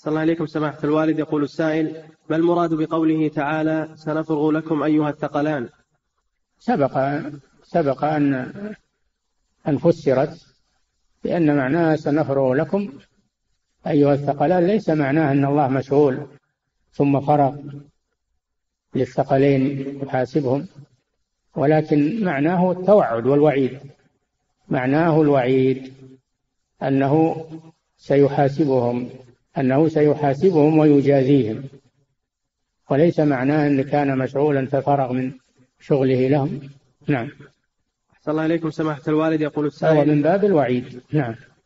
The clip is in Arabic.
صلى الله عليكم سماحة الوالد. يقول السائل: ما المراد بقوله تعالى: سنفرغ لكم أيها الثقلان؟ سبق أن فسرت لأن معناها سنفرغ لكم أيها الثقلان ليس معناه أن الله مشغول ثم فرغ للثقلين يحاسبهم، ولكن معناه التوعد والوعيد، معناه الوعيد أنه سيحاسبهم ويجازيهم، وليس معناه أن كان مشغولا ففرغ من شغله لهم. نعم. أحسن الله إليكم سماحة الوالد. يقول السائل: من باب الوعيد. نعم.